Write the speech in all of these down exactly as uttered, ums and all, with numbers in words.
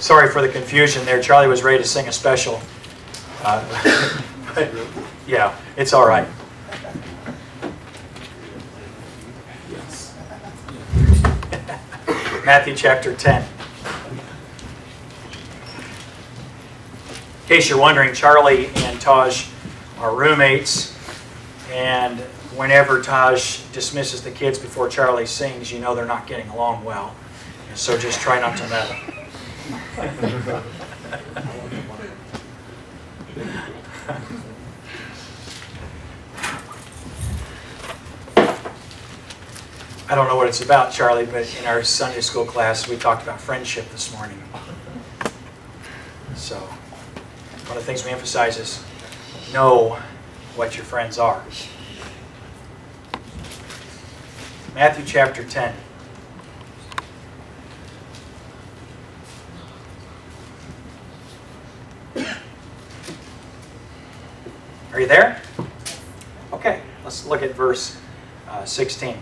sorry for the confusion there. Charlie was ready to sing a special. Uh, yeah, it's all right. Matthew chapter ten. In case you're wondering, Charlie and Taj are roommates, and whenever Taj dismisses the kids before Charlie sings, you know they're not getting along well. So just try not to meddle. I don't know what it's about, Charlie, but in our Sunday school class, we talked about friendship this morning. So, one of the things we emphasize is know what your friends are. Matthew chapter ten. Are you there? Okay, let's look at verse uh, sixteen.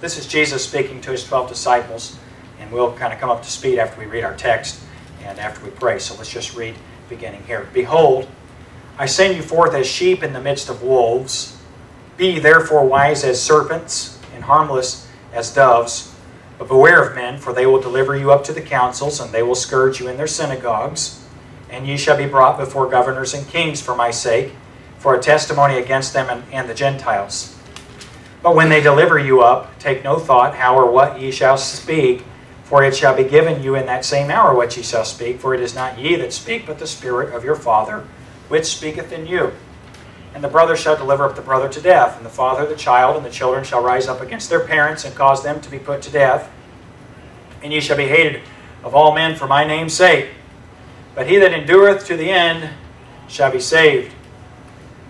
This is Jesus speaking to his twelve disciples, and we'll kind of come up to speed after we read our text and after we pray. So let's just read beginning here. Behold, I send you forth as sheep in the midst of wolves. Be therefore wise as serpents and harmless as doves. But beware of men, for they will deliver you up to the councils, and they will scourge you in their synagogues. And ye shall be brought before governors and kings for my sake, for a testimony against them and, and the Gentiles. But when they deliver you up, take no thought how or what ye shall speak, for it shall be given you in that same hour what ye shall speak, for it is not ye that speak, but the Spirit of your Father, which speaketh in you. And the brother shall deliver up the brother to death, and the father the child, and the children shall rise up against their parents, and cause them to be put to death. And ye shall be hated of all men for my name's sake. But he that endureth to the end shall be saved.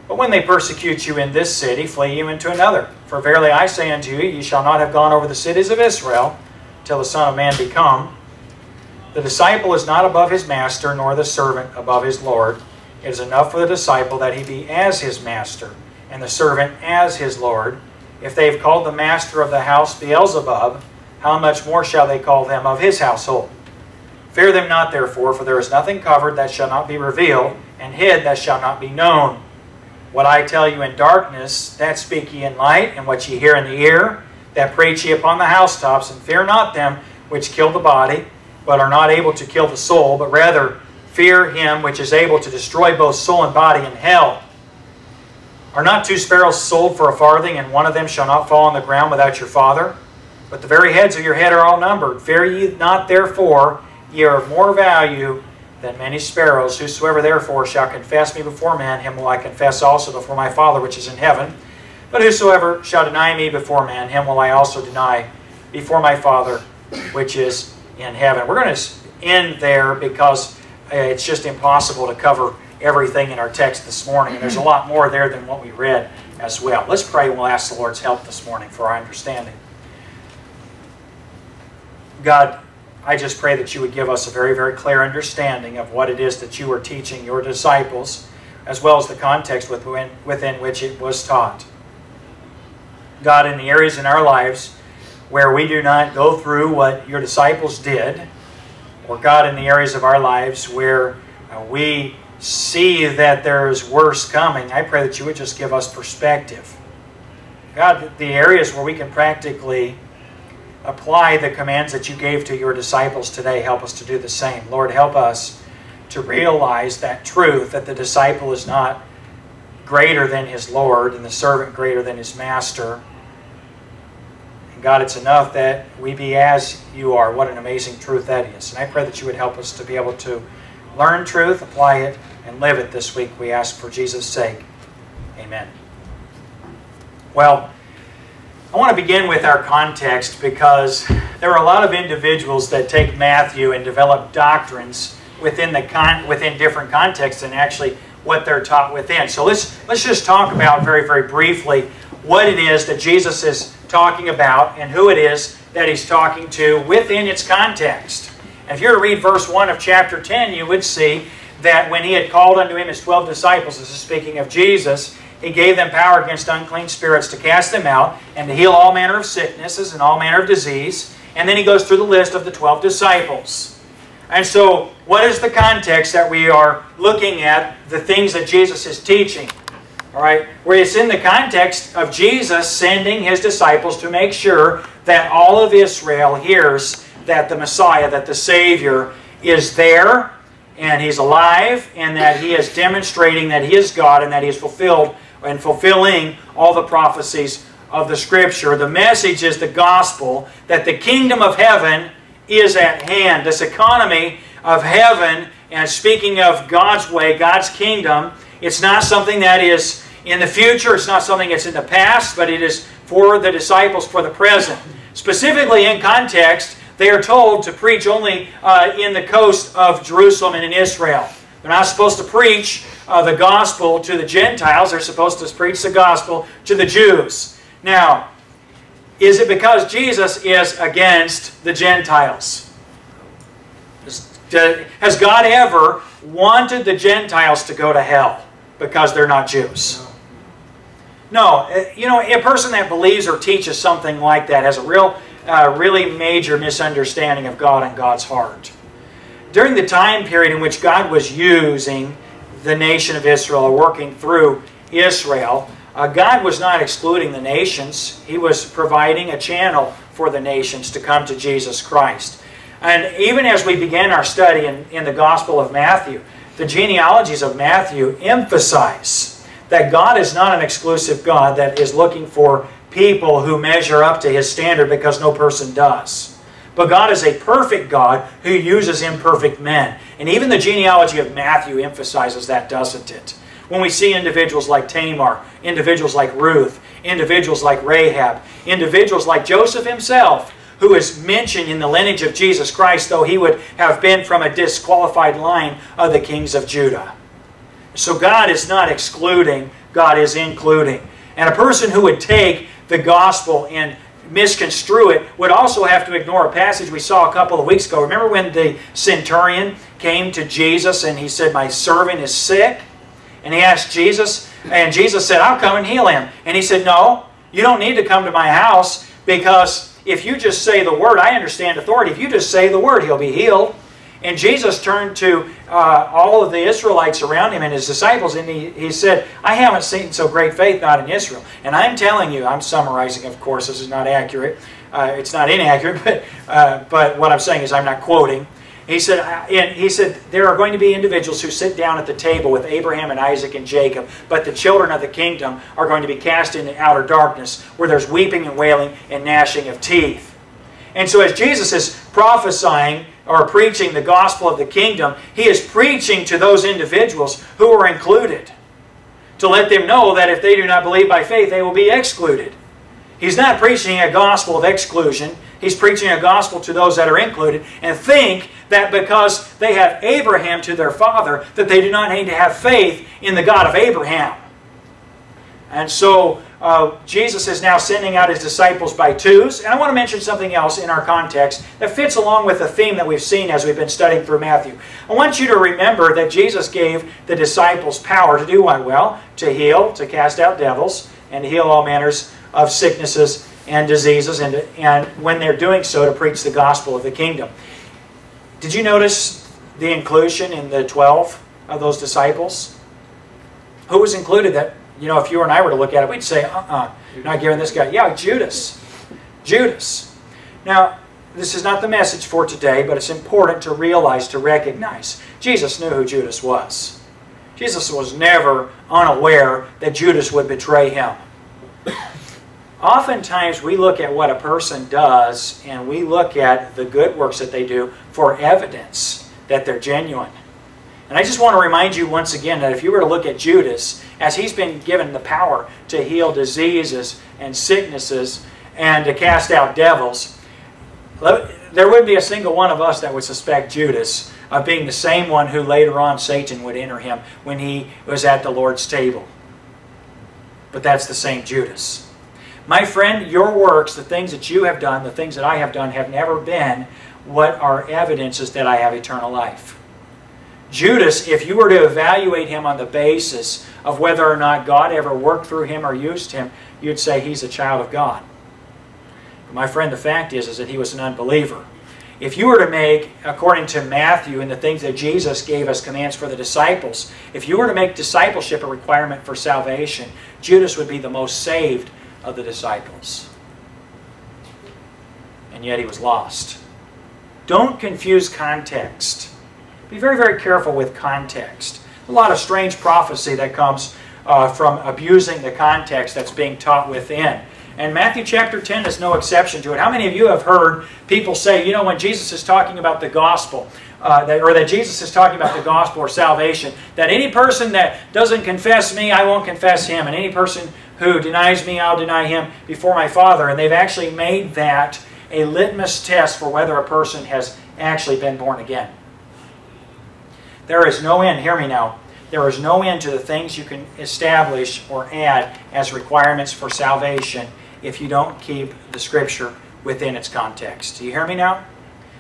But when they persecute you in this city, flee you into another. For verily I say unto you, ye shall not have gone over the cities of Israel till the Son of Man be come. The disciple is not above his master, nor the servant above his Lord. It is enough for the disciple that he be as his master, and the servant as his Lord. If they have called the master of the house Beelzebub, how much more shall they call them of his household? Fear them not, therefore, for there is nothing covered that shall not be revealed, and hid that shall not be known. What I tell you in darkness, that speak ye in light, and what ye hear in the ear, that preach ye upon the housetops, and fear not them which kill the body, but are not able to kill the soul, but rather fear him which is able to destroy both soul and body in hell. Are not two sparrows sold for a farthing, and one of them shall not fall on the ground without your Father? But the very heads of your head are all numbered. Fear ye not, therefore, ye are of more value than many sparrows. Whosoever therefore shall confess me before men, him will I confess also before my Father which is in heaven. But whosoever shall deny me before men, him will I also deny before my Father which is in heaven. We're going to end there because it's just impossible to cover everything in our text this morning. And there's a lot more there than what we read as well. Let's pray and we'll ask the Lord's help this morning for our understanding. God, I just pray that you would give us a very, very clear understanding of what it is that you are teaching your disciples, as well as the context within, within which it was taught. God, in the areas in our lives where we do not go through what your disciples did, or God, in the areas of our lives where we see that there is worse coming, I pray that you would just give us perspective. God, the areas where we can practically apply the commands that you gave to your disciples today. Help us to do the same. Lord, help us to realize that truth, that the disciple is not greater than his Lord and the servant greater than his master. And God, it's enough that we be as you are. What an amazing truth that is. And I pray that you would help us to be able to learn truth, apply it, and live it this week. We ask for Jesus' sake. Amen. Well, I want to begin with our context because there are a lot of individuals that take Matthew and develop doctrines within the con within different contexts and actually what they're taught within. So let's let's just talk about very, very briefly what it is that Jesus is talking about and who it is that he's talking to within its context. And if you were to read verse one of chapter ten, you would see that when he had called unto him his twelve disciples, this is speaking of Jesus, he gave them power against unclean spirits to cast them out and to heal all manner of sicknesses and all manner of disease. And then he goes through the list of the twelve disciples. And so, what is the context that we are looking at the things that Jesus is teaching? All right, where it's in the context of Jesus sending His disciples to make sure that all of Israel hears that the Messiah, that the Savior is there, and He's alive, and that He is demonstrating that He is God, and that He is fulfilled and fulfilling all the prophecies of the Scripture. The message is the gospel, that the kingdom of heaven is at hand. This economy of heaven, and speaking of God's way, God's kingdom, it's not something that is in the future, it's not something that's in the past, but it is for the disciples for the present. Specifically in context, they are told to preach only uh, in the coast of Jerusalem and in Israel. They're not supposed to preach uh, the gospel to the Gentiles. They're supposed to preach the gospel to the Jews. Now, is it because Jesus is against the Gentiles? Has God ever wanted the Gentiles to go to hell because they're not Jews? No. No. You know, a person that believes or teaches something like that has a real, uh, really major misunderstanding of God and God's heart. During the time period in which God was using the nation of Israel or working through Israel, uh, God was not excluding the nations. He was providing a channel for the nations to come to Jesus Christ. And even as we began our study in, in the Gospel of Matthew, the genealogies of Matthew emphasize that God is not an exclusive God that is looking for people who measure up to His standard, because no person does. But God is a perfect God who uses imperfect men. And even the genealogy of Matthew emphasizes that, doesn't it? When we see individuals like Tamar, individuals like Ruth, individuals like Rahab, individuals like Joseph himself, who is mentioned in the lineage of Jesus Christ, though he would have been from a disqualified line of the kings of Judah. So God is not excluding, God is including. And a person who would take the gospel and misconstrue it would also have to ignore a passage we saw a couple of weeks ago. Remember when the centurion came to Jesus and he said, "My servant is sick"? And he asked Jesus, and Jesus said, "I'll come and heal him." And he said, "No, you don't need to come to my house, because if you just say the word, I understand authority. If you just say the word, he'll be healed." And Jesus turned to uh, all of the Israelites around him and his disciples, and he, he said, "I haven't seen so great faith, not in Israel." And I'm telling you, I'm summarizing, of course, this is not accurate. Uh, it's not inaccurate, but, uh, but what I'm saying is I'm not quoting. He said, and he said, there are going to be individuals who sit down at the table with Abraham and Isaac and Jacob, but the children of the kingdom are going to be cast into outer darkness, where there's weeping and wailing and gnashing of teeth. And so as Jesus is prophesying or preaching the gospel of the kingdom, He is preaching to those individuals who are included, to let them know that if they do not believe by faith, they will be excluded. He's not preaching a gospel of exclusion. He's preaching a gospel to those that are included, and think that because they have Abraham to their father, that they do not need to have faith in the God of Abraham. And so uh, Jesus is now sending out His disciples by twos. And I want to mention something else in our context that fits along with the theme that we've seen as we've been studying through Matthew. I want you to remember that Jesus gave the disciples power to do what? Well, to heal, to cast out devils, and to heal all manners of sicknesses and diseases, and, and when they're doing so, to preach the gospel of the kingdom. Did you notice the inclusion in the twelve of those disciples? Who was included that, you know, if you and I were to look at it, we'd say, uh-uh, not giving this guy. Yeah, Judas. Judas. Now, this is not the message for today, but it's important to realize, to recognize. Jesus knew who Judas was. Jesus was never unaware that Judas would betray Him. Oftentimes we look at what a person does and we look at the good works that they do for evidence that they're genuine. And I just want to remind you once again that if you were to look at Judas, as he's been given the power to heal diseases and sicknesses and to cast out devils, there wouldn't be a single one of us that would suspect Judas of being the same one who later on Satan would enter him when he was at the Lord's table. But that's the same Judas. My friend, your works, the things that you have done, the things that I have done, have never been what are evidences that I have eternal life. Judas, if you were to evaluate him on the basis of whether or not God ever worked through him or used him, you'd say he's a child of God. But my friend, the fact is, is that he was an unbeliever. If you were to make, according to Matthew and the things that Jesus gave us commands for the disciples, if you were to make discipleship a requirement for salvation, Judas would be the most saved of the disciples. And yet he was lost. Don't confuse context. Be very, very careful with context. A lot of strange prophecy that comes uh, from abusing the context that's being taught within. And Matthew chapter ten is no exception to it. How many of you have heard people say, you know, when Jesus is talking about the gospel, uh, that, or that Jesus is talking about the gospel or salvation, that any person that doesn't confess me, I won't confess him. And any person who denies me, I'll deny him before my Father. And they've actually made that a litmus test for whether a person has actually been born again. There is no end, hear me now, there is no end to the things you can establish or add as requirements for salvation if you don't keep the Scripture within its context. Do you hear me now?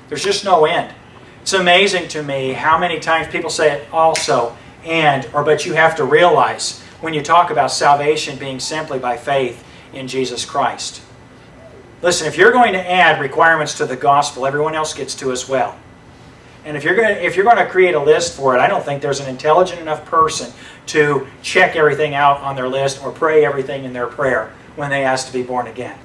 There's just no end. It's amazing to me how many times people say it also, and, or but you have to realize when you talk about salvation being simply by faith in Jesus Christ. Listen, if you're going to add requirements to the gospel, everyone else gets to as well. And if you're going to, if you're going to create a list for it, I don't think there's an intelligent enough person to check everything out on their list or pray everything in their prayer when they ask to be born again.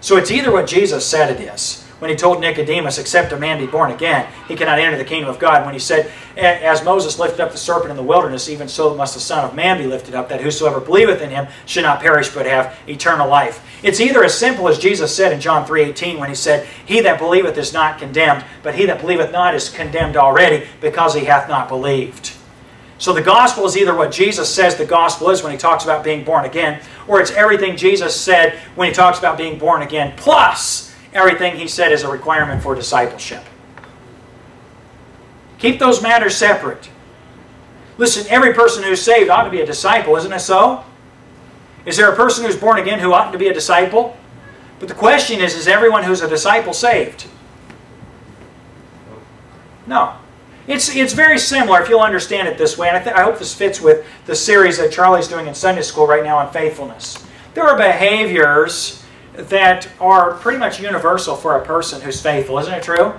So it's either what Jesus said it is, when he told Nicodemus, except a man be born again, he cannot enter the kingdom of God. When he said, as Moses lifted up the serpent in the wilderness, even so must the Son of Man be lifted up, that whosoever believeth in him should not perish but have eternal life. It's either as simple as Jesus said in John three eighteen when he said, he that believeth is not condemned, but he that believeth not is condemned already, because he hath not believed. So the gospel is either what Jesus says the gospel is when he talks about being born again, or it's everything Jesus said when he talks about being born again, plus everything he said is a requirement for discipleship. Keep those matters separate. Listen, every person who's saved ought to be a disciple, isn't it so? Is there a person who's born again who oughtn't to be a disciple? But the question is, is everyone who's a disciple saved? No. It's, it's very similar, if you'll understand it this way, and I, th I hope this fits with the series that Charlie's doing in Sunday school right now on faithfulness. There are behaviors that are pretty much universal for a person who's faithful, isn't it true?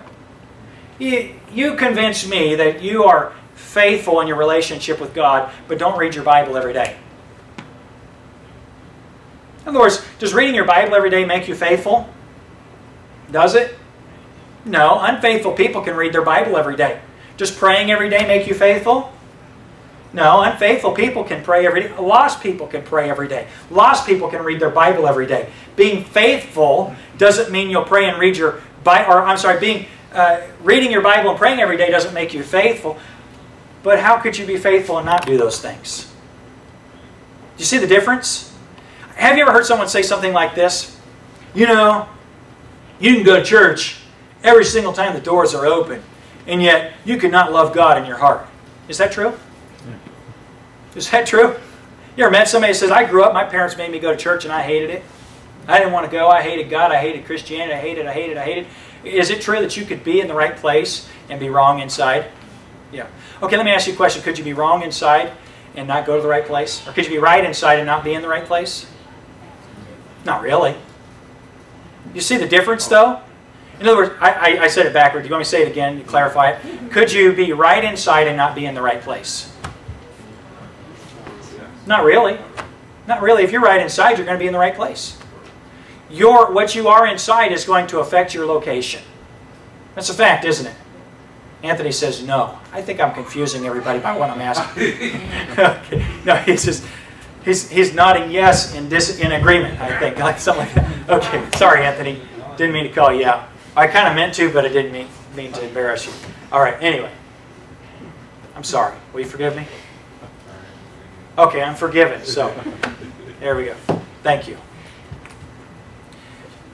You, you convince me that you are faithful in your relationship with God, but don't read your Bible every day. In other words, does reading your Bible every day make you faithful? Does it? No, unfaithful people can read their Bible every day. Does praying every day make you faithful? No, unfaithful people can pray every day. Lost people can pray every day. Lost people can read their Bible every day. Being faithful doesn't mean you'll pray and read your Bible, or I'm sorry, being, uh, reading your Bible and praying every day doesn't make you faithful. But how could you be faithful and not do those things? Do you see the difference? Have you ever heard someone say something like this? You know, you can go to church every single time the doors are open, and yet you cannot love God in your heart. Is that true? Is that true? You ever met somebody that says, I grew up, my parents made me go to church and I hated it. I didn't want to go. I hated God. I hated Christianity. I hated, I hated, I hated. Is it true that you could be in the right place and be wrong inside? Yeah. Okay, let me ask you a question. Could you be wrong inside and not go to the right place? Or could you be right inside and not be in the right place? Not really. You see the difference, though? In other words, I, I, I said it backwards. Do you want me to say it again to clarify it? Could you be right inside and not be in the right place? Not really. Not really. If you're right inside, you're going to be in the right place. Your, what you are inside is going to affect your location. That's a fact, isn't it? Anthony says no. I think I'm confusing everybody by what I'm asking. Okay. No, he's just, he's, he's nodding yes in, dis, in agreement, I think. Like, something like that. Okay. Sorry, Anthony. Didn't mean to call you out. I kind of meant to, but I didn't mean, mean to embarrass you. All right. Anyway. I'm sorry. Will you forgive me? Okay, I'm forgiven. So, there we go. Thank you.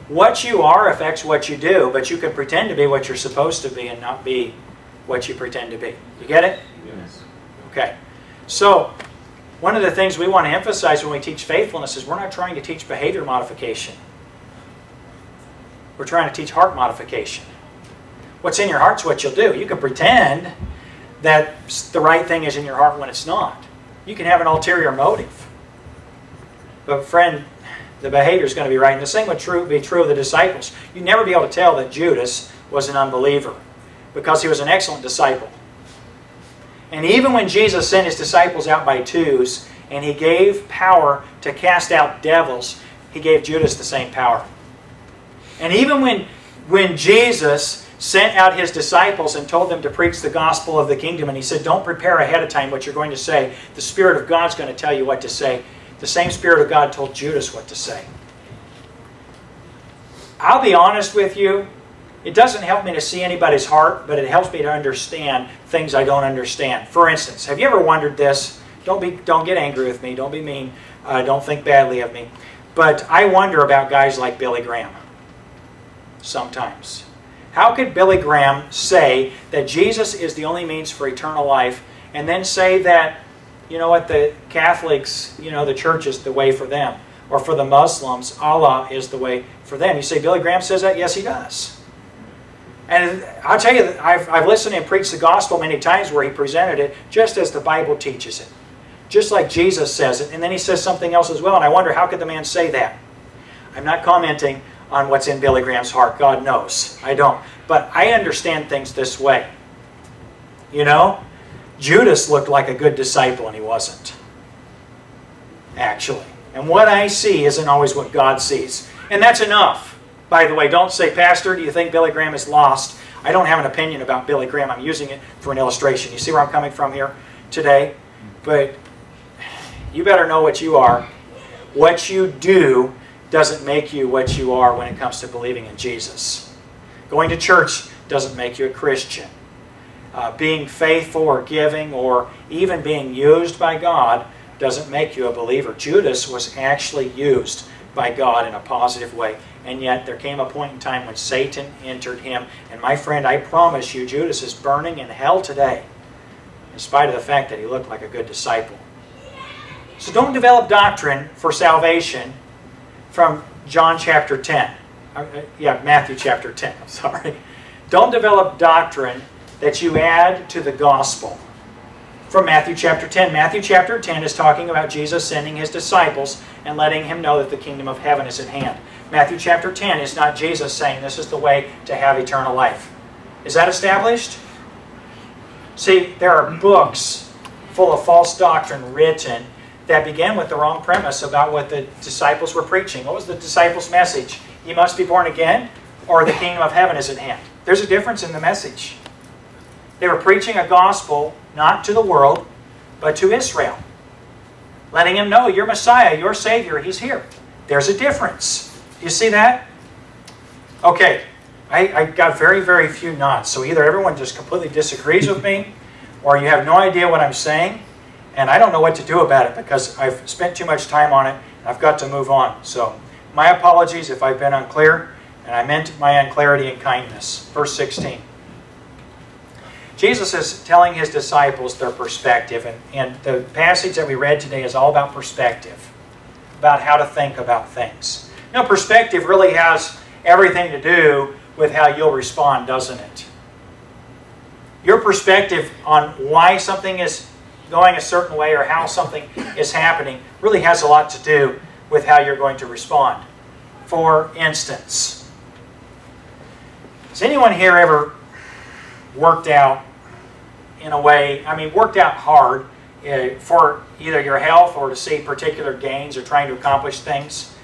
What you are affects what you do, but you can pretend to be what you're supposed to be and not be what you pretend to be. You get it? Yes. Okay. So, one of the things we want to emphasize when we teach faithfulness is we're not trying to teach behavior modification. We're trying to teach heart modification. What's in your heart's what you'll do. You can pretend that the right thing is in your heart when it's not. You can have an ulterior motive. But friend, the behavior is going to be right. And the same would true, be true of the disciples. You'd never be able to tell that Judas was an unbeliever because he was an excellent disciple. And even when Jesus sent his disciples out by twos and he gave power to cast out devils, he gave Judas the same power. And even when, when Jesus sent out his disciples and told them to preach the gospel of the kingdom, and he said, don't prepare ahead of time what you're going to say. The Spirit of God's going to tell you what to say. The same Spirit of God told Judas what to say. I'll be honest with you. It doesn't help me to see anybody's heart, but it helps me to understand things I don't understand. For instance, have you ever wondered this? Don't be, don't get angry with me. Don't be mean. Uh, don't think badly of me. But I wonder about guys like Billy Graham sometimes. How could Billy Graham say that Jesus is the only means for eternal life and then say that, you know what, the Catholics, you know, the church is the way for them? Or for the Muslims, Allah is the way for them. You say, Billy Graham says that? Yes, he does. And I'll tell you, I've, I've listened and preached the gospel many times where he presented it just as the Bible teaches it. Just like Jesus says it. And then he says something else as well. And I wonder, how could the man say that? I'm not commenting on what's in Billy Graham's heart. God knows. I don't. But I understand things this way. You know, Judas looked like a good disciple and he wasn't. Actually. And what I see isn't always what God sees. And that's enough. By the way, don't say, Pastor, do you think Billy Graham is lost? I don't have an opinion about Billy Graham. I'm using it for an illustration. You see where I'm coming from here today? But you better know what you are. What you do doesn't make you what you are when it comes to believing in Jesus. Going to church doesn't make you a Christian. Uh, being faithful or giving or even being used by God doesn't make you a believer. Judas was actually used by God in a positive way. And yet there came a point in time when Satan entered him. And my friend, I promise you, Judas is burning in hell today, in spite of the fact that he looked like a good disciple. So don't develop doctrine for salvation from John chapter ten. Yeah, Matthew chapter ten, I'm sorry. Don't develop doctrine that you add to the gospel. From Matthew chapter ten. Matthew chapter ten is talking about Jesus sending his disciples and letting him know that the kingdom of heaven is at hand. Matthew chapter ten is not Jesus saying this is the way to have eternal life. Is that established? See, there are books full of false doctrine written that begin with the wrong premise about what the disciples were preaching. What was the disciples' message? You must be born again, or the kingdom of heaven is at hand. There's a difference in the message. They were preaching a gospel not to the world, but to Israel. Letting him know, your Messiah, your Savior, he's here. There's a difference. You see that? Okay. I, I got very, very few nods. So either everyone just completely disagrees with me, or you have no idea what I'm saying, and I don't know what to do about it because I've spent too much time on it. And I've got to move on. So my apologies if I've been unclear, and I meant my unclarity and kindness. Verse sixteen. Jesus is telling his disciples their perspective, and, and the passage that we read today is all about perspective, about how to think about things. Now, perspective really has everything to do with how you'll respond, doesn't it? Your perspective on why something is going a certain way or how something is happening really has a lot to do with how you're going to respond. For instance, has anyone here ever worked out in a way, I mean worked out hard uh, for either your health or to see particular gains or trying to accomplish things?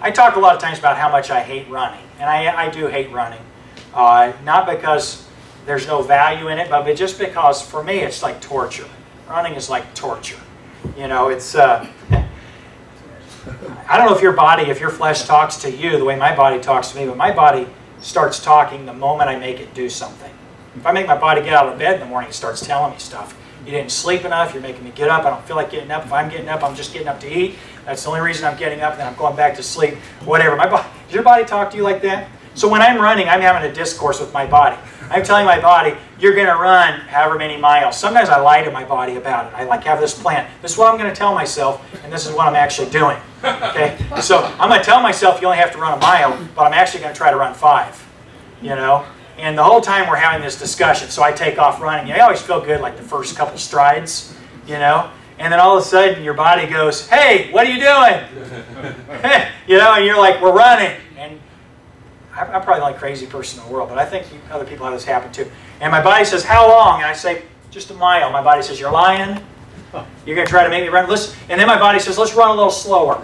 I talk a lot of times about how much I hate running, and I, I do hate running. Uh, not because there's no value in it, but just because for me it's like torture. Running is like torture. You know, it's, uh, I don't know if your body, if your flesh talks to you the way my body talks to me, but my body starts talking the moment I make it do something. If I make my body get out of bed in the morning, it starts telling me stuff. You didn't sleep enough. You're making me get up. I don't feel like getting up. If I'm getting up, I'm just getting up to eat. That's the only reason I'm getting up, and then I'm going back to sleep. Whatever. My body, does your body talk to you like that? So when I'm running, I'm having a discourse with my body. I'm telling my body, you're going to run however many miles. Sometimes I lie to my body about it. I like have this plan. This is what I'm going to tell myself, and this is what I'm actually doing. Okay? So I'm going to tell myself you only have to run a mile, but I'm actually going to try to run five. You know? And the whole time we're having this discussion, so I take off running. You know, I always feel good like the first couple strides, you know. And then all of a sudden your body goes, hey, what are you doing? You know, and you're like, we're running. And I'm, I'm probably the only crazy person in the world, but I think other people have this happen too. And my body says, how long? And I say, just a mile. My body says, you're lying. You're going to try to make me run. Listen. And then my body says, let's run a little slower.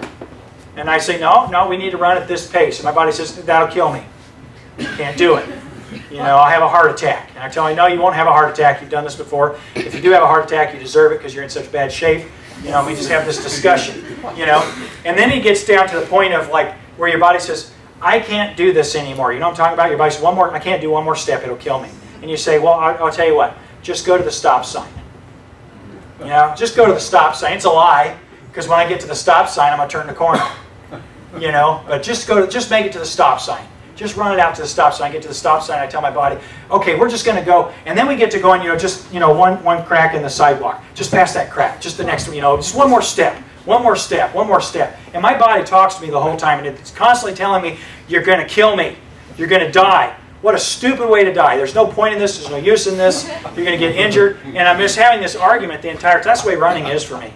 And I say, no, no, we need to run at this pace. And my body says, that'll kill me. You can't do it. You know, I'll have a heart attack. And I tell you, no, you won't have a heart attack. You've done this before. If you do have a heart attack, you deserve it because you're in such bad shape. You know, we just have this discussion, you know. And then it gets down to the point of, like, where your body says, I can't do this anymore. You know what I'm talking about? Your body says, one more, I can't do one more step. It'll kill me. And you say, well, I'll, I'll tell you what. Just go to the stop sign. You know, just go to the stop sign. It's a lie because when I get to the stop sign, I'm going to turn the corner. You know, but just go to, just make it to the stop sign. Just run it out to the stop sign. I get to the stop sign. I tell my body, okay, we're just going to go. And then we get to going, you know, just, you know, one, one crack in the sidewalk. Just past that crack. Just the next one, you know, just one more step. One more step. One more step. And my body talks to me the whole time. And it's constantly telling me, you're going to kill me. You're going to die. What a stupid way to die. There's no point in this. There's no use in this. You're going to get injured. And I'm just having this argument the entire time. That's the way running is for me.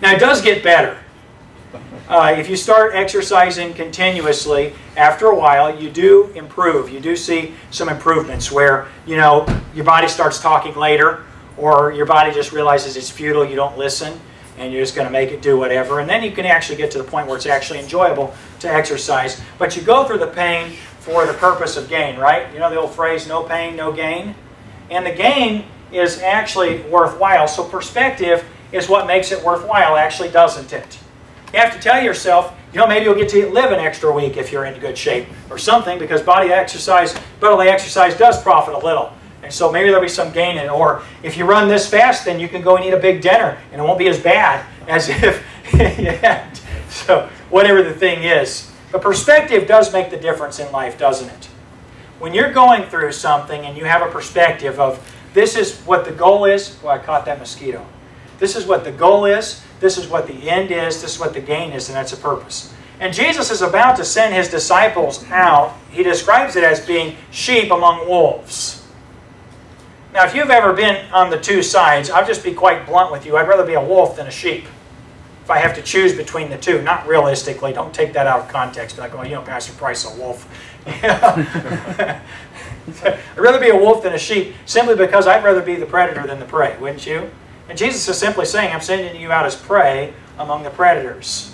Now, it does get better. Uh, if you start exercising continuously, after a while, you do improve. You do see some improvements where, you know, your body starts talking later, or your body just realizes it's futile, you don't listen, and you're just going to make it do whatever. And then you can actually get to the point where it's actually enjoyable to exercise. But you go through the pain for the purpose of gain, right? You know the old phrase, no pain, no gain? And the gain is actually worthwhile. So perspective is what makes it worthwhile, actually, doesn't it? You have to tell yourself, you know, maybe you'll get to live an extra week if you're in good shape or something, because body exercise, bodily exercise does profit a little. And so maybe there'll be some gain in it. Or if you run this fast, then you can go and eat a big dinner, and it won't be as bad as if you had. So whatever the thing is. But perspective does make the difference in life, doesn't it? When you're going through something and you have a perspective of, this is what the goal is. Well, I caught that mosquito. This is what the goal is, this is what the end is, this is what the gain is, and that's a purpose. And Jesus is about to send his disciples out. He describes it as being sheep among wolves. Now, if you've ever been on the two sides, I'll just be quite blunt with you. I'd rather be a wolf than a sheep if I have to choose between the two. Not realistically. Don't take that out of context. Like, well, you know, Pastor Price, a wolf. I'd rather be a wolf than a sheep simply because I'd rather be the predator than the prey, wouldn't you? And Jesus is simply saying, I'm sending you out as prey among the predators.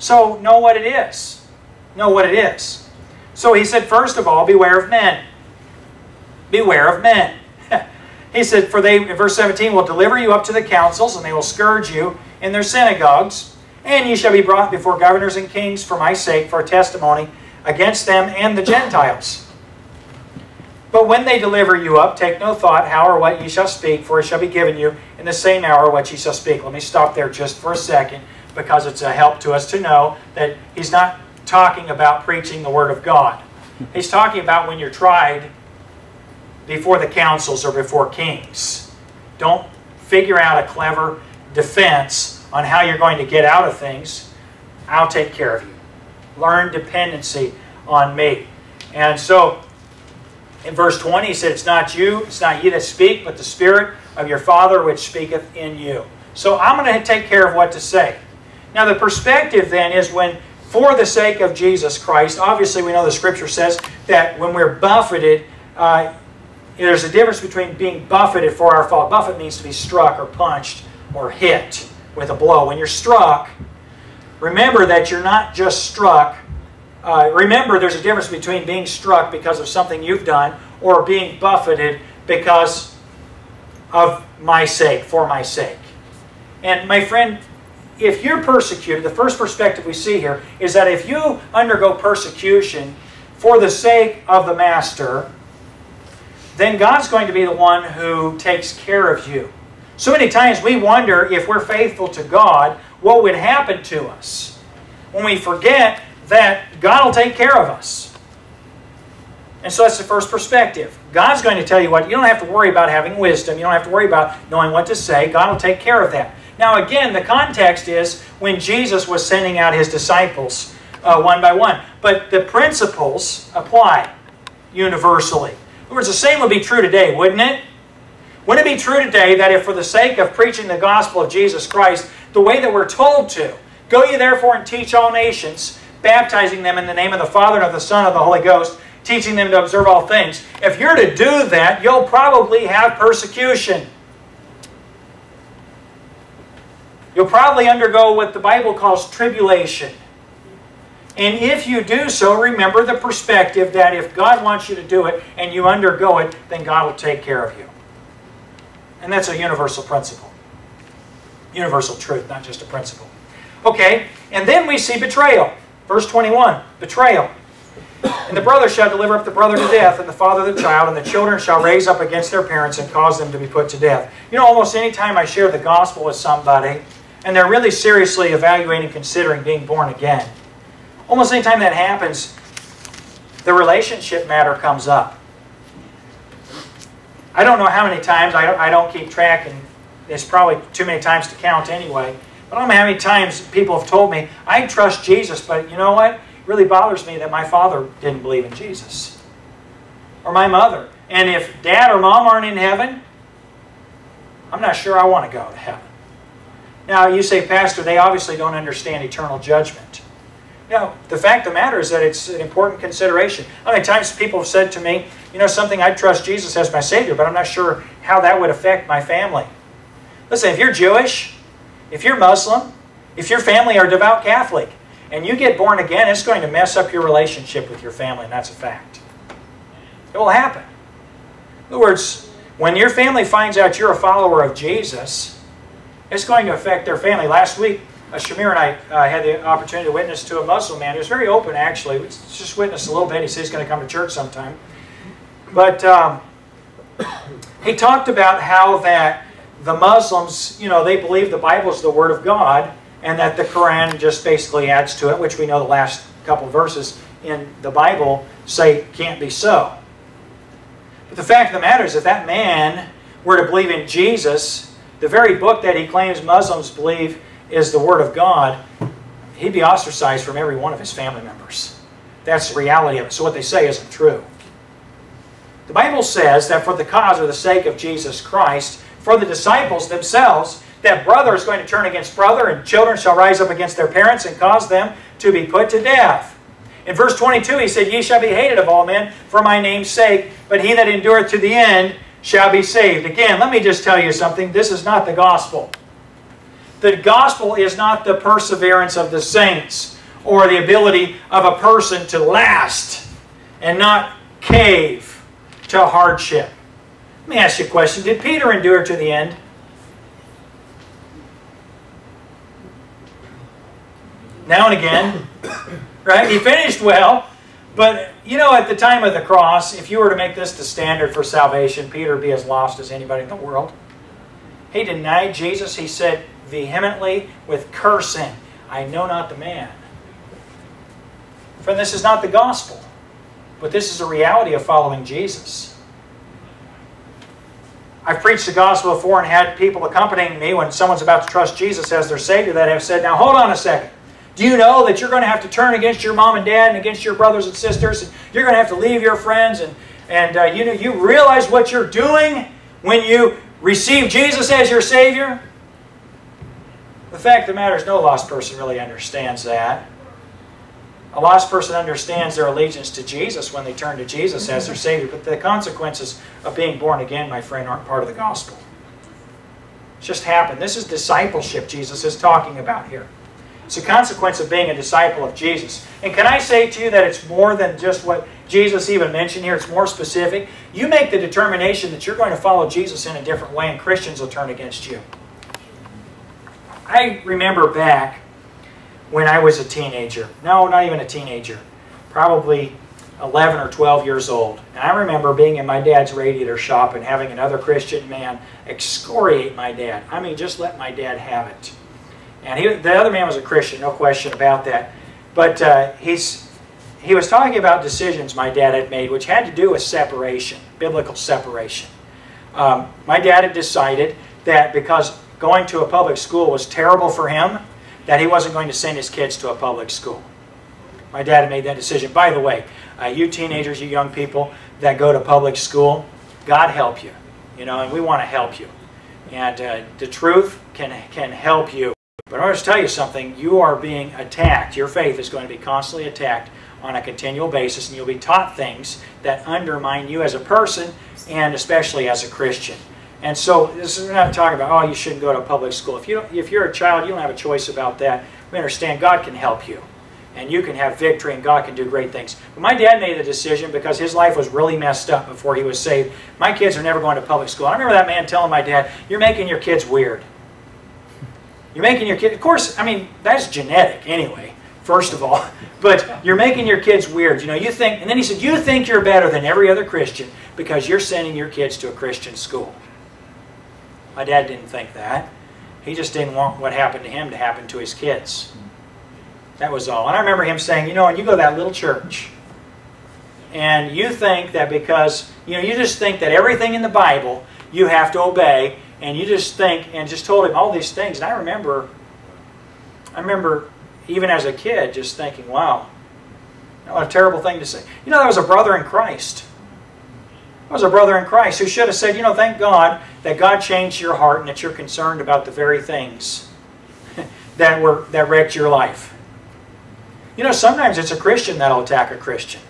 So know what it is. Know what it is. So he said, first of all, beware of men. Beware of men. He said, for they, in verse seventeen, will deliver you up to the councils, and they will scourge you in their synagogues. And you shall be brought before governors and kings for my sake, for a testimony against them and the Gentiles. But when they deliver you up, take no thought how or what ye shall speak, for it shall be given you in the same hour what ye shall speak. Let me stop there just for a second, because it's a help to us to know that he's not talking about preaching the Word of God. He's talking about when you're tried before the councils or before kings. Don't figure out a clever defense on how you're going to get out of things. I'll take care of you. Learn dependency on me. And so, in verse twenty, he said, it's not you, it's not you that speak, but the Spirit of your Father which speaketh in you. So I'm going to take care of what to say. Now the perspective then is when, for the sake of Jesus Christ, obviously we know the Scripture says that when we're buffeted, uh, there's a difference between being buffeted for our fault. Buffet means to be struck or punched or hit with a blow. When you're struck, remember that you're not just struck. Uh, remember, there's a difference between being struck because of something you've done or being buffeted because of my sake, for my sake. And my friend, if you're persecuted, the first perspective we see here is that if you undergo persecution for the sake of the Master, then God's going to be the one who takes care of you. So many times we wonder if we're faithful to God, what would happen to us when we forget that God will take care of us. And so that's the first perspective. God's going to tell you what. You don't have to worry about having wisdom. You don't have to worry about knowing what to say. God will take care of that. Now again, the context is when Jesus was sending out His disciples uh, one by one. But the principles apply universally. In other words, the same would be true today, wouldn't it? Wouldn't it be true today that if for the sake of preaching the gospel of Jesus Christ, the way that we're told to, go ye therefore and teach all nations, baptizing them in the name of the Father and of the Son and of the Holy Ghost, teaching them to observe all things. If you're to do that, you'll probably have persecution. You'll probably undergo what the Bible calls tribulation. And if you do so, remember the perspective that if God wants you to do it and you undergo it, then God will take care of you. And that's a universal principle. Universal truth, not just a principle. Okay, and then we see betrayal. Verse twenty-one, betrayal. And the brother shall deliver up the brother to death, and the father the child, and the children shall raise up against their parents and cause them to be put to death. You know, almost any time I share the gospel with somebody, and they're really seriously evaluating, considering being born again, almost any time that happens, the relationship matter comes up. I don't know how many times, I don't, I don't keep track, and it's probably too many times to count anyway, but I don't know how many times people have told me, I trust Jesus, but you know what? It really bothers me that my father didn't believe in Jesus. Or my mother. And if dad or mom aren't in heaven, I'm not sure I want to go to heaven. Now, you say, Pastor, they obviously don't understand eternal judgment. No, the fact of the matter is that it's an important consideration. How many times people have said to me, you know something, I trust Jesus as my Savior, but I'm not sure how that would affect my family. Listen, if you're Jewish, if you're Muslim, if your family are devout Catholic, and you get born again, it's going to mess up your relationship with your family, and that's a fact. It will happen. In other words, when your family finds out you're a follower of Jesus, it's going to affect their family. Last week, uh, Shamir and I uh, had the opportunity to witness to a Muslim man who's very open, actually. We just witnessed a little bit. He said he's going to come to church sometime. But um, he talked about how that the Muslims, you know, they believe the Bible is the Word of God, and that the Quran just basically adds to it, which we know the last couple verses in the Bible say can't be so. But the fact of the matter is, if that man were to believe in Jesus, the very book that he claims Muslims believe is the Word of God, he'd be ostracized from every one of his family members. That's the reality of it. So what they say isn't true. The Bible says that for the cause or the sake of Jesus Christ, for the disciples themselves, that brother is going to turn against brother, and children shall rise up against their parents and cause them to be put to death. In verse twenty-two, he said, Ye shall be hated of all men for my name's sake, but he that endureth to the end shall be saved. Again, let me just tell you something. This is not the gospel. The gospel is not the perseverance of the saints or the ability of a person to last and not cave to hardship. Let me ask you a question. Did Peter endure to the end? Now and again, right? He finished well, but you know, at the time of the cross, if you were to make this the standard for salvation, Peter would be as lost as anybody in the world. He denied Jesus. He said vehemently with cursing, I know not the man. Friend, this is not the gospel, but this is a reality of following Jesus. I've preached the gospel before and had people accompanying me when someone's about to trust Jesus as their Savior that have said, now hold on a second. Do you know that you're going to have to turn against your mom and dad and against your brothers and sisters? And you're going to have to leave your friends. And, and uh, you know, you realize what you're doing when you receive Jesus as your Savior? The fact of the matter is no lost person really understands that. A lost person understands their allegiance to Jesus when they turn to Jesus as their Savior. But the consequences of being born again, my friend, aren't part of the gospel. It's just happened. This is discipleship Jesus is talking about here. It's a consequence of being a disciple of Jesus. And can I say to you that it's more than just what Jesus even mentioned here. It's more specific. You make the determination that you're going to follow Jesus in a different way, and Christians will turn against you. I remember back when I was a teenager. No, not even a teenager. Probably eleven or twelve years old. And I remember being in my dad's radiator shop and having another Christian man excoriate my dad. I mean, just let my dad have it. And he, the other man was a Christian, no question about that. But uh, he's, he was talking about decisions my dad had made, which had to do with separation, biblical separation. Um, my dad had decided that because going to a public school was terrible for him, that he wasn't going to send his kids to a public school. My dad made that decision. By the way, uh, you teenagers, you young people that go to public school, God help you. You know, and we want to help you. And uh, the truth can, can help you. But I want to tell you something. You are being attacked. Your faith is going to be constantly attacked on a continual basis, and you'll be taught things that undermine you as a person and especially as a Christian. And so this is, we're not talking about, oh, you shouldn't go to public school. If, you don't, if you're a child, you don't have a choice about that. We understand God can help you, and you can have victory, and God can do great things. But my dad made the decision because his life was really messed up before he was saved. My kids are never going to public school. I remember that man telling my dad, you're making your kids weird. You're making your kids, of course, I mean, that's genetic anyway, first of all. But you're making your kids weird. You know, you think, and then he said, you think you're better than every other Christian because you're sending your kids to a Christian school. My dad didn't think that. He just didn't want what happened to him to happen to his kids. That was all. And I remember him saying, you know, and you go to that little church, and you think that because, you know, you just think that everything in the Bible you have to obey, and you just think, and just told him all these things. And I remember, I remember even as a kid just thinking, wow, what a terrible thing to say. You know, that was a brother in Christ. That was a brother in Christ who should have said, you know, thank God that God changed your heart and that you're concerned about the very things that were that wrecked your life. You know, sometimes it's a Christian that'll attack a Christian.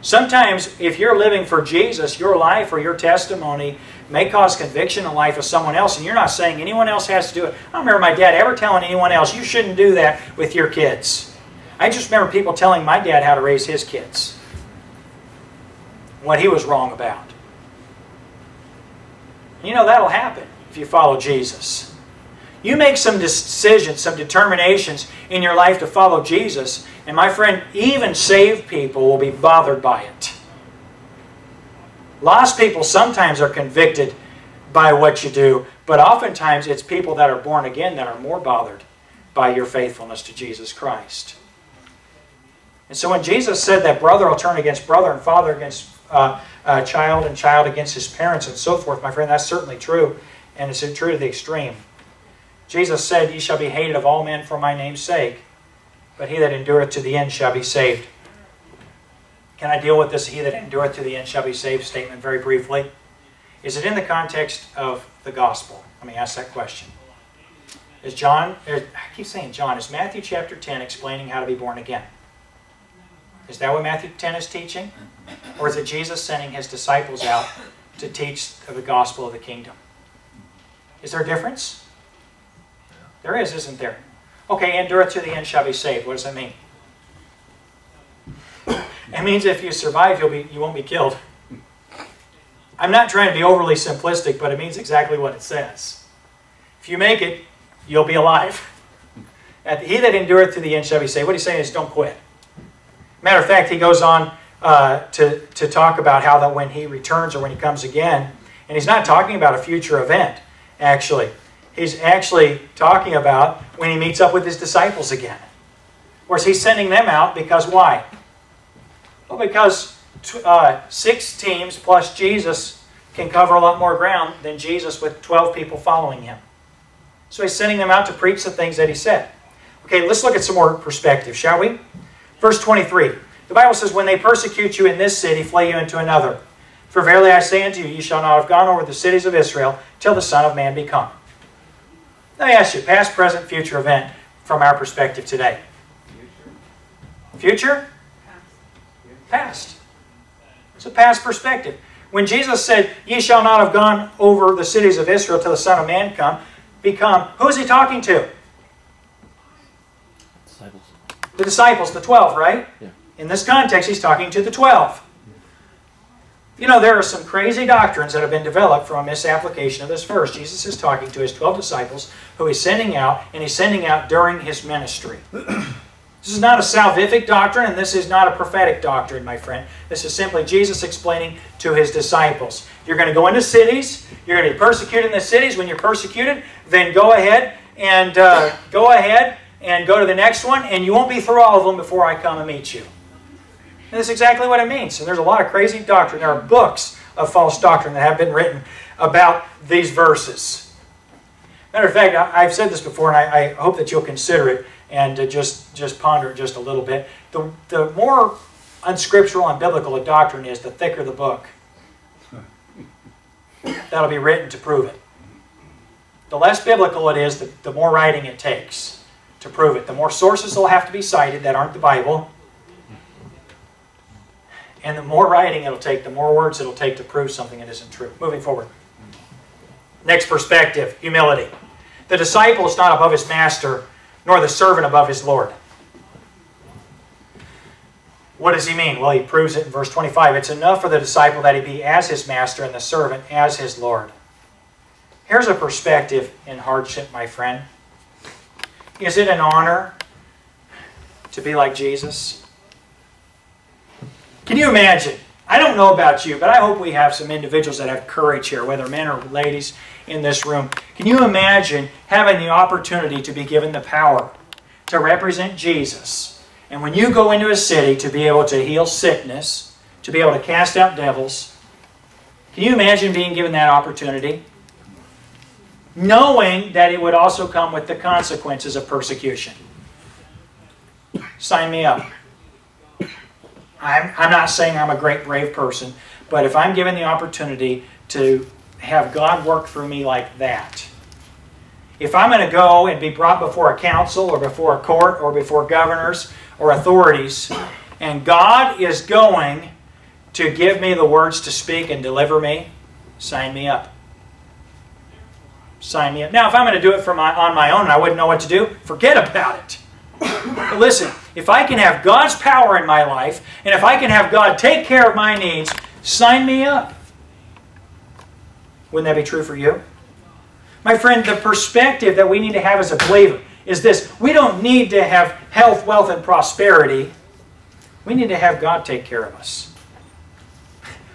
Sometimes if you're living for Jesus, your life or your testimony may cause conviction in the life of someone else, and you're not saying anyone else has to do it. I don't remember my dad ever telling anyone else, you shouldn't do that with your kids. I just remember people telling my dad how to raise his kids, what he was wrong about. You know, that'll happen if you follow Jesus. You make some decisions, some determinations in your life to follow Jesus, and my friend, even saved people will be bothered by it. Lost people sometimes are convicted by what you do, but oftentimes it's people that are born again that are more bothered by your faithfulness to Jesus Christ. And so when Jesus said that brother will turn against brother and father against Uh, uh, child and child against his parents and so forth, my friend, that's certainly true, and it's true to the extreme. Jesus said, ye shall be hated of all men for my name's sake, but he that endureth to the end shall be saved. Can I deal with this he that endureth to the end shall be saved statement very briefly? Is it in the context of the gospel? Let me ask that question. Is John, I keep saying John, is Matthew chapter ten explaining how to be born again? Is that what Matthew ten is teaching? Or is it Jesus sending his disciples out to teach the gospel of the kingdom? Is there a difference? There is, isn't there? Okay, endure to the end shall be saved. What does that mean? It means if you survive, you'll be, you won't be killed. I'm not trying to be overly simplistic, but it means exactly what it says. If you make it, you'll be alive. He that endureth to the end shall be saved. What he's saying is don't quit. Matter of fact, he goes on uh, to, to talk about how that when he returns or when he comes again, and he's not talking about a future event, actually. He's actually talking about when he meets up with his disciples again. Of course, he's sending them out because why? Well, because uh, six teams plus Jesus can cover a lot more ground than Jesus with twelve people following him. So he's sending them out to preach the things that he said. Okay, let's look at some more perspective, shall we? Verse twenty-three, the Bible says, when they persecute you in this city, flee you into another. For verily I say unto you, ye shall not have gone over the cities of Israel till the Son of Man be come. Let me ask you, past, present, future event from our perspective today. Future? Past. It's a past perspective. When Jesus said, ye shall not have gone over the cities of Israel till the Son of Man come, become, who is he talking to? The disciples, the twelve, right? Yeah. In this context, he's talking to the twelve. You know, there are some crazy doctrines that have been developed from a misapplication of this verse. Jesus is talking to his twelve disciples who he's sending out, and he's sending out during his ministry. This is not a salvific doctrine, and this is not a prophetic doctrine, my friend. This is simply Jesus explaining to his disciples. You're going to go into cities. You're going to be persecuted in the cities. When you're persecuted, then go ahead and uh, go ahead and go to the next one, and you won't be through all of them before I come and meet you. And that's exactly what it means. And there's a lot of crazy doctrine. There are books of false doctrine that have been written about these verses. Matter of fact, I've said this before, and I hope that you'll consider it and to just, just ponder it just a little bit. The, the more unscriptural and biblical a doctrine is, the thicker the book that'll be written to prove it. The less biblical it is, the, the more writing it takes to prove it. The more sources will have to be cited that aren't the Bible. And the more writing it'll take, the more words it'll take to prove something that isn't true. Moving forward. Next perspective, humility. The disciple is not above his master, nor the servant above his Lord. What does he mean? Well, he proves it in verse twenty-five. It's enough for the disciple that he be as his master and the servant as his Lord. Here's a perspective in hardship, my friend. Is it an honor to be like Jesus? Can you imagine? I don't know about you, but I hope we have some individuals that have courage here, whether men or ladies in this room. Can you imagine having the opportunity to be given the power to represent Jesus? And when you go into a city, to be able to heal sickness, to be able to cast out devils, can you imagine being given that opportunity? Knowing that it would also come with the consequences of persecution. Sign me up. I'm, I'm not saying I'm a great, brave person, but if I'm given the opportunity to have God work through me like that, if I'm going to go and be brought before a council or before a court or before governors or authorities, and God is going to give me the words to speak and deliver me, sign me up. Sign me up. Now, if I'm going to do it for my, on my own and I wouldn't know what to do, forget about it. But listen, if I can have God's power in my life, and if I can have God take care of my needs, sign me up. Wouldn't that be true for you? My friend, the perspective that we need to have as a believer is this. We don't need to have health, wealth, and prosperity. We need to have God take care of us.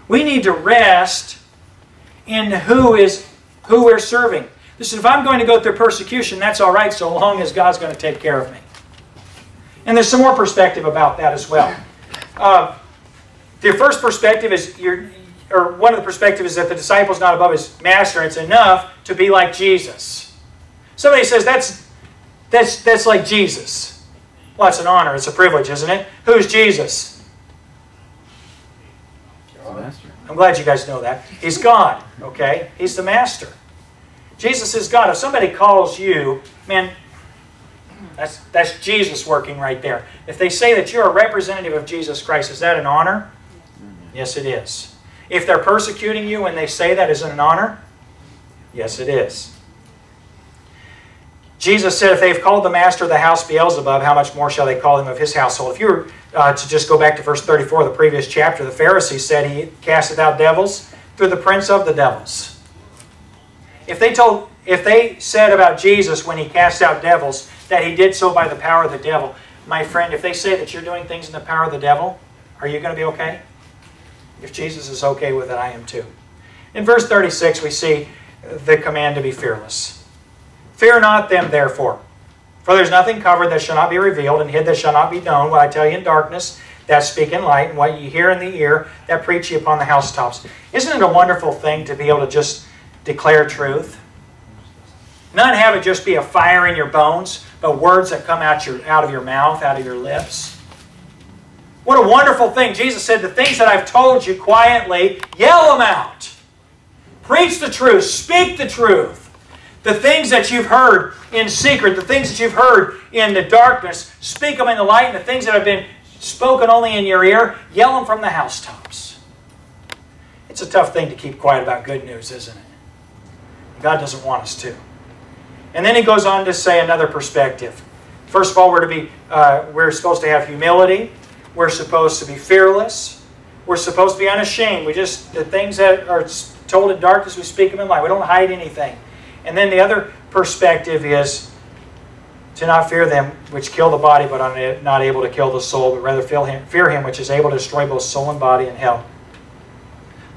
We need to rest in who is who we're serving. Listen, if I'm going to go through persecution, that's all right so long as God's going to take care of me. And there's some more perspective about that as well. Uh, the first perspective is, you're, or one of the perspectives is that the disciple is not above his master. It's enough to be like Jesus. Somebody says, that's, that's, that's like Jesus. Well, it's an honor. It's a privilege, isn't it? Who's Jesus? God. I'm glad you guys know that. He's God, okay? He's the master. Jesus is God. If somebody calls you, man, That's, that's Jesus working right there. If they say that you're a representative of Jesus Christ, is that an honor? Yes, it is. If they're persecuting you when they say that, is it an honor? Yes, it is. Jesus said, if they've called the master of the house Beelzebub, how much more shall they call him of his household? If you were uh, to just go back to verse thirty-four of the previous chapter, the Pharisees said he casteth out devils through the prince of the devils. If they told... If they said about Jesus when he cast out devils that he did so by the power of the devil, my friend, if they say that you're doing things in the power of the devil, are you going to be okay? If Jesus is okay with it, I am too. In verse thirty-six, we see the command to be fearless. Fear not them, therefore. For there is nothing covered that shall not be revealed, and hid that shall not be known. What I tell you in darkness, that speak in light, and what you hear in the ear, that preach ye upon the housetops. Isn't it a wonderful thing to be able to just declare truth? Not have it just be a fire in your bones, but words that come out, your, out of your mouth, out of your lips. What a wonderful thing. Jesus said, the things that I've told you quietly, yell them out. Preach the truth. Speak the truth. The things that you've heard in secret, the things that you've heard in the darkness, speak them in the light. And the things that have been spoken only in your ear, yell them from the housetops. It's a tough thing to keep quiet about good news, isn't it? God doesn't want us to. And then he goes on to say another perspective. First of all, we're to be, uh, we're supposed to have humility. We're supposed to be fearless. We're supposed to be unashamed. We just, the things that are told in darkness, we speak them in light. We don't hide anything. And then the other perspective is to not fear them which kill the body, but are not able to kill the soul, but rather fear him, fear him which is able to destroy both soul and body in hell.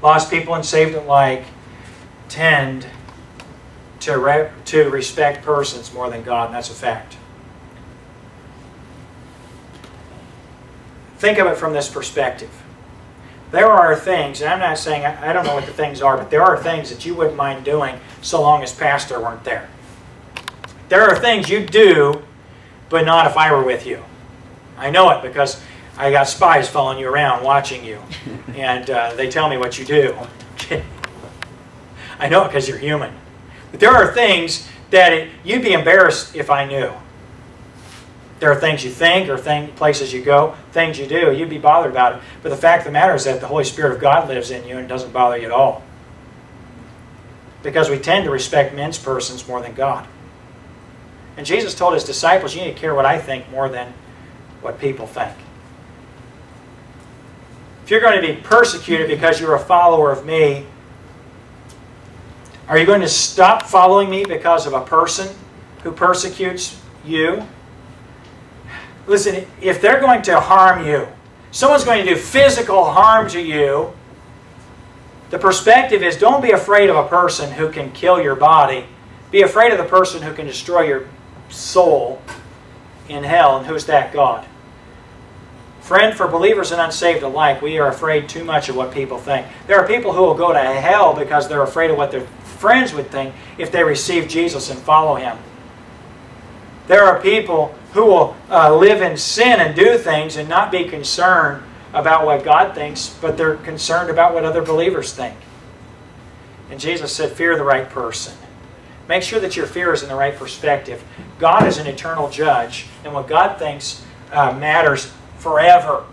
Lost people and saved alike tend To, re to respect persons more than God, and that's a fact. Think of it from this perspective. There are things, and I'm not saying, I, I don't know what the things are, but there are things that you wouldn't mind doing so long as pastor weren't there. There are things you do but not if I were with you. I know it because I got spies following you around, watching you, and uh, they tell me what you do. I know it because you're human. But there are things that it, you'd be embarrassed if I knew. There are things you think or thing, places you go, things you do. You'd be bothered about it. But the fact of the matter is that the Holy Spirit of God lives in you and doesn't bother you at all. Because we tend to respect men's persons more than God. And Jesus told His disciples, you need to care what I think more than what people think. If you're going to be persecuted because you're a follower of me, are you going to stop following me because of a person who persecutes you? Listen, if they're going to harm you, someone's going to do physical harm to you, the perspective is don't be afraid of a person who can kill your body. Be afraid of the person who can destroy your soul in hell. And who's that? God. Friend, for believers and unsaved alike, we are afraid too much of what people think. There are people who will go to hell because they're afraid of what their friends would think if they receive Jesus and follow Him. There are people who will uh, live in sin and do things and not be concerned about what God thinks, but they're concerned about what other believers think. And Jesus said, fear the right person. Make sure that your fear is in the right perspective. God is an eternal judge, and what God thinks uh, matters forever.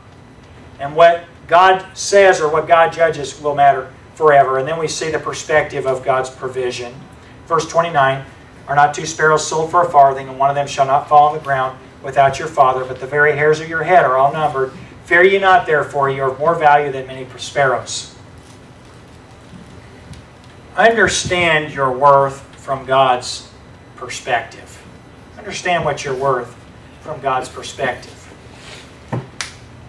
And what God says or what God judges will matter forever. And then we see the perspective of God's provision. Verse twenty-nine, are not two sparrows sold for a farthing, and one of them shall not fall on the ground without your Father, but the very hairs of your head are all numbered. Fear ye not, therefore, ye are of more value than many sparrows. Understand your worth from God's perspective. Understand what you're worth from God's perspective.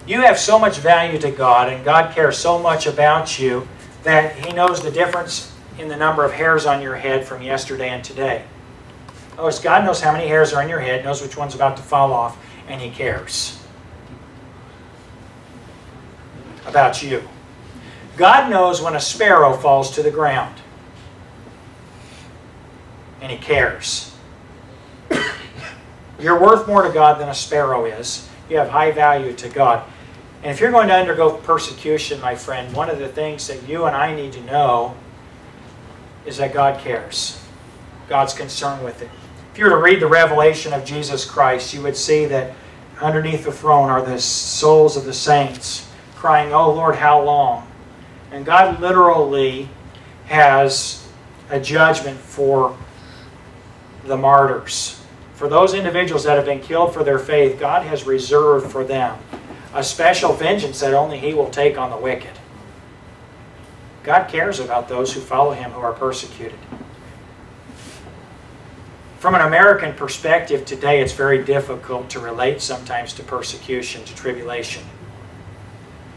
You have so much value to God, and God cares so much about you that He knows the difference in the number of hairs on your head from yesterday and today. Oh, God knows how many hairs are on your head, knows which one's about to fall off, and He cares about you. God knows when a sparrow falls to the ground, and He cares. You're worth more to God than a sparrow is. You have high value to God. And if you're going to undergo persecution, my friend, one of the things that you and I need to know is that God cares. God's concerned with it. If you were to read the revelation of Jesus Christ, you would see that underneath the throne are the souls of the saints crying, oh Lord, how long? And God literally has a judgment for the martyrs. For those individuals that have been killed for their faith, God has reserved for them a special vengeance that only He will take on the wicked. God cares about those who follow Him who are persecuted. From an American perspective today, it's very difficult to relate sometimes to persecution, to tribulation.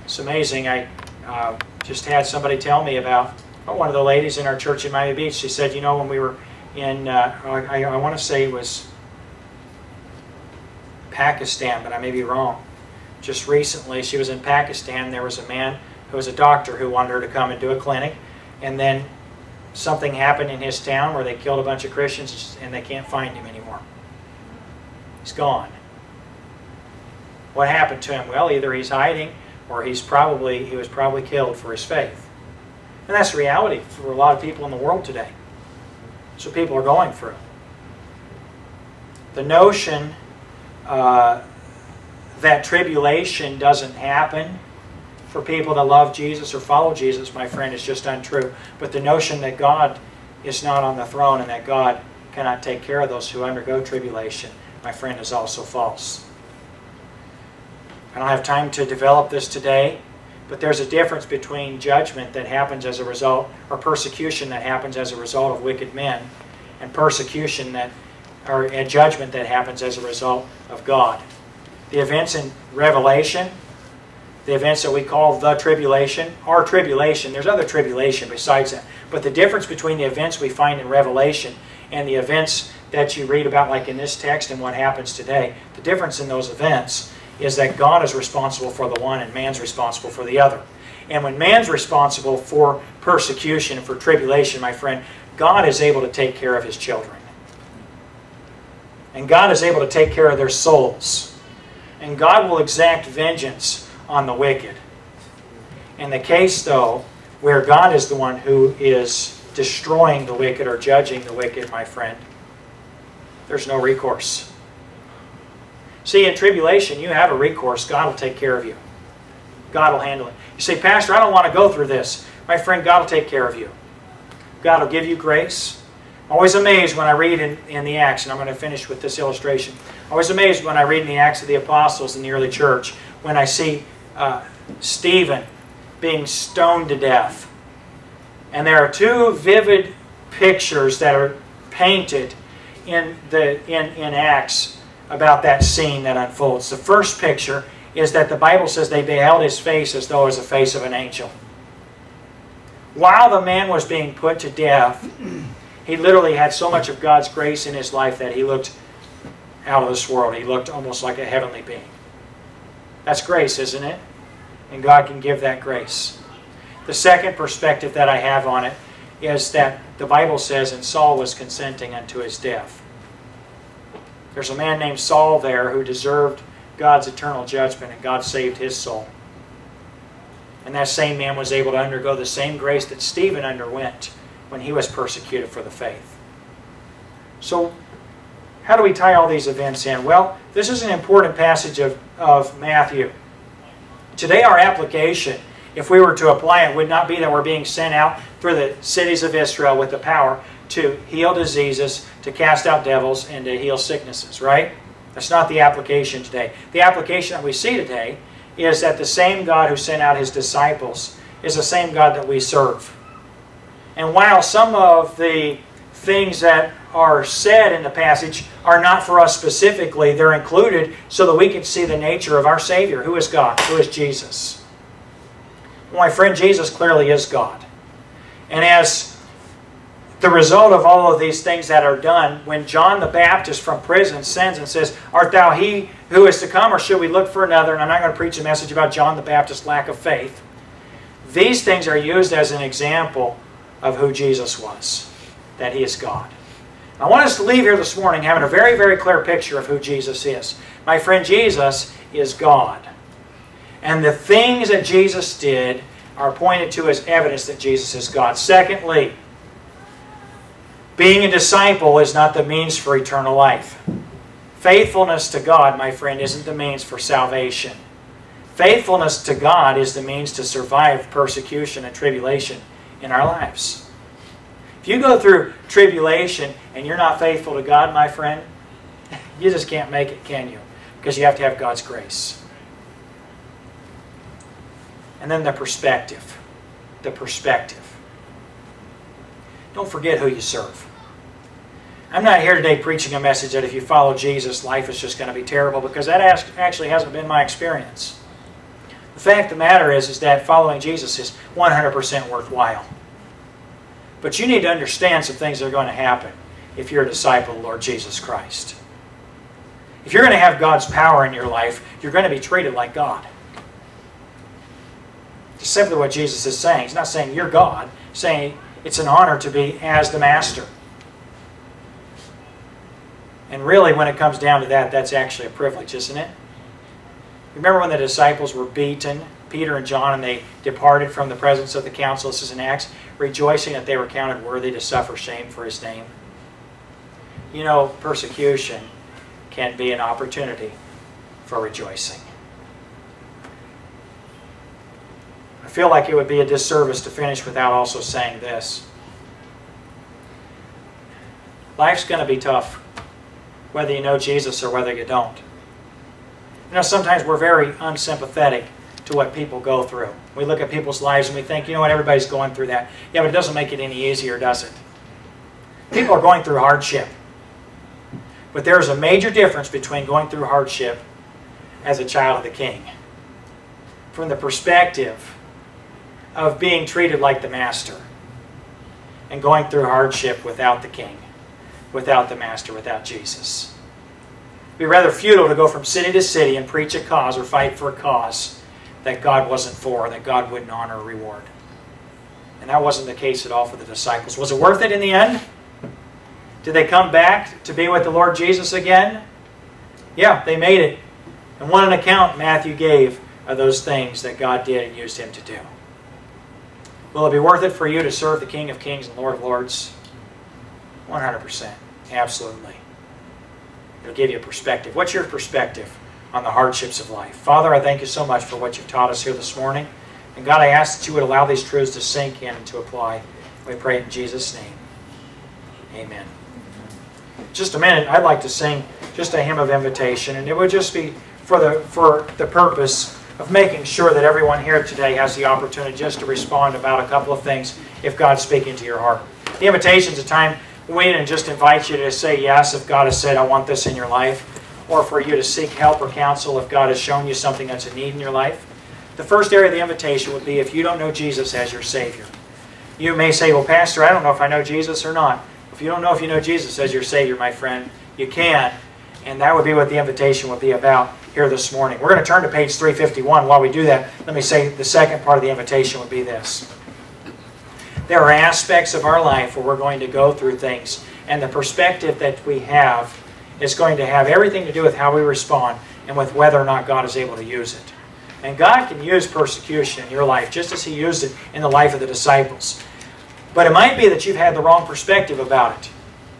It's amazing. I uh, just had somebody tell me about oh, one of the ladies in our church in Miami Beach. She said, you know, when we were in, uh, I, I want to say it was Pakistan, but I may be wrong. Just recently, she was in Pakistan. There was a man who was a doctor who wanted her to come and do a clinic, and then something happened in his town where they killed a bunch of Christians and they can't find him anymore. He's gone. What happened to him? Well, either he's hiding or he's probably, he was probably killed for his faith. And that's the reality for a lot of people in the world today. That's what people are going through. The notion uh, that tribulation doesn't happen for people that love Jesus or follow Jesus, my friend, is just untrue. But the notion that God is not on the throne and that God cannot take care of those who undergo tribulation, my friend, is also false. I don't have time to develop this today, but there's a difference between judgment that happens as a result, or persecution that happens as a result of wicked men, and persecution that, or a judgment that happens as a result of God. The events in Revelation, the events that we call the tribulation, our tribulation, there's other tribulation besides that. But the difference between the events we find in Revelation and the events that you read about like in this text and what happens today, the difference in those events is that God is responsible for the one and man's responsible for the other. And when man's responsible for persecution and for tribulation, my friend, God is able to take care of His children. And God is able to take care of their souls. And God will exact vengeance on the wicked. In the case, though, where God is the one who is destroying the wicked or judging the wicked, my friend, there's no recourse. See, in tribulation, you have a recourse. God will take care of you. God will handle it. You say, Pastor, I don't want to go through this. My friend, God will take care of you. God will give you grace. I'm always amazed when I read in, in the Acts, and I'm going to finish with this illustration. I'm always amazed when I read in the Acts of the Apostles in the early church, when I see uh, Stephen being stoned to death. And there are two vivid pictures that are painted in, the, in, in Acts about that scene that unfolds. The first picture is that the Bible says they beheld his face as though it was the face of an angel. While the man was being put to death, he literally had so much of God's grace in his life that he looked out of this world. He looked almost like a heavenly being. That's grace, isn't it? And God can give that grace. The second perspective that I have on it is that the Bible says, and Saul was consenting unto his death. There's a man named Saul there who deserved God's eternal judgment, and God saved his soul. And that same man was able to undergo the same grace that Stephen underwent when he was persecuted for the faith. So, how do we tie all these events in? Well, this is an important passage of, of Matthew. Today, our application, if we were to apply it, would not be that we're being sent out through the cities of Israel with the power to heal diseases, to cast out devils, and to heal sicknesses, right? That's not the application today. The application that we see today is that the same God who sent out His disciples is the same God that we serve. And while some of the things that are said in the passage are not for us specifically, they're included so that we can see the nature of our Savior, who is God, who is Jesus. Well, my friend, Jesus clearly is God. And as the result of all of these things that are done, when John the Baptist from prison sends and says, "Art thou he who is to come, or should we look for another?" And I'm not going to preach a message about John the Baptist's lack of faith. These things are used as an example of who Jesus was, that He is God. I want us to leave here this morning having a very, very clear picture of who Jesus is. My friend, Jesus is God. And the things that Jesus did are pointed to as evidence that Jesus is God. Secondly, being a disciple is not the means for eternal life. Faithfulness to God, my friend, isn't the means for salvation. Faithfulness to God is the means to survive persecution and tribulation in our lives. If you go through tribulation and you're not faithful to God, my friend, you just can't make it, can you? Because you have to have God's grace. And then the perspective. The perspective. Don't forget who you serve. I'm not here today preaching a message that if you follow Jesus, life is just going to be terrible, because that actually hasn't been my experience. The fact of the matter is, is that following Jesus is one hundred percent worthwhile. But you need to understand some things that are going to happen if you're a disciple of the Lord Jesus Christ. If you're going to have God's power in your life, you're going to be treated like God. It's simply what Jesus is saying. He's not saying you're God. He's saying it's an honor to be as the Master. And really, when it comes down to that, that's actually a privilege, isn't it? Remember when the disciples were beaten, Peter and John, and they departed from the presence of the council, this is in Acts, rejoicing that they were counted worthy to suffer shame for His name. You know, persecution can be an opportunity for rejoicing. I feel like it would be a disservice to finish without also saying this. Life's going to be tough, whether you know Jesus or whether you don't. You know, sometimes we're very unsympathetic to what people go through. We look at people's lives and we think, you know what, everybody's going through that. Yeah, but it doesn't make it any easier, does it? People are going through hardship. But there is a major difference between going through hardship as a child of the King, from the perspective of being treated like the Master, and going through hardship without the King, without the Master, without Jesus. It would be rather futile to go from city to city and preach a cause or fight for a cause that God wasn't for, that God wouldn't honor or reward. And that wasn't the case at all for the disciples. Was it worth it in the end? Did they come back to be with the Lord Jesus again? Yeah, they made it. And what an account Matthew gave of those things that God did and used him to do. Will it be worth it for you to serve the King of Kings and Lord of Lords? one hundred percent. Absolutely. It'll give you a perspective. What's your perspective on the hardships of life? Father, I thank you so much for what you've taught us here this morning. And God, I ask that you would allow these truths to sink in and to apply. We pray in Jesus' name. Amen. Just a minute, I'd like to sing just a hymn of invitation, and it would just be for the, for the purpose of making sure that everyone here today has the opportunity just to respond about a couple of things if God's speaking to your heart. The invitation's a time we didn't just invite you to say yes if God has said, I want this in your life, or for you to seek help or counsel if God has shown you something that's a need in your life. The first area of the invitation would be if you don't know Jesus as your Savior. You may say, well, Pastor, I don't know if I know Jesus or not. If you don't know if you know Jesus as your Savior, my friend, you can. And that would be what the invitation would be about here this morning. We're going to turn to page three fifty-one. While we do that, let me say the second part of the invitation would be this. There are aspects of our life where we're going to go through things, and the perspective that we have is going to have everything to do with how we respond and with whether or not God is able to use it. And God can use persecution in your life just as he used it in the life of the disciples. But it might be that you've had the wrong perspective about it.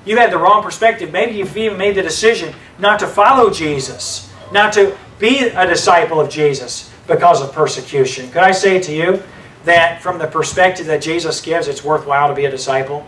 You've had the wrong perspective. Maybe you've even made the decision not to follow Jesus, not to be a disciple of Jesus because of persecution. Could I say to you that from the perspective that Jesus gives, it's worthwhile to be a disciple?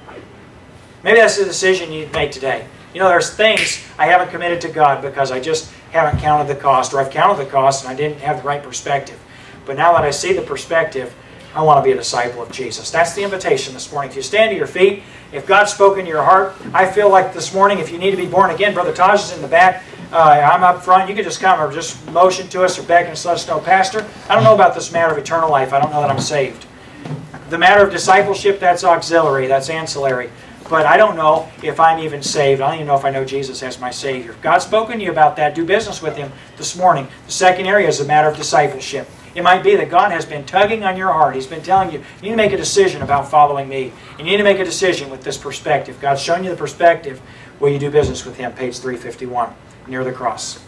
Maybe that's the decision you've made today. You know, there's things I haven't committed to God because I just haven't counted the cost, or I've counted the cost and I didn't have the right perspective. But now that I see the perspective, I want to be a disciple of Jesus. That's the invitation this morning. If you stand to your feet, if God's spoken to your heart, I feel like this morning, if you need to be born again, Brother Taj is in the back, uh, I'm up front. You can just come or just motion to us or beckon us, let us know, Pastor, I don't know about this matter of eternal life. I don't know that I'm saved. The matter of discipleship, that's auxiliary, that's ancillary. But I don't know if I'm even saved. I don't even know if I know Jesus as my Savior. If God's spoken to you about that, do business with him this morning. The second area is the matter of discipleship. It might be that God has been tugging on your heart. He's been telling you, you need to make a decision about following me. You need to make a decision with this perspective. God's shown you the perspective. Will you do business with him? Page three fifty-one, near the cross.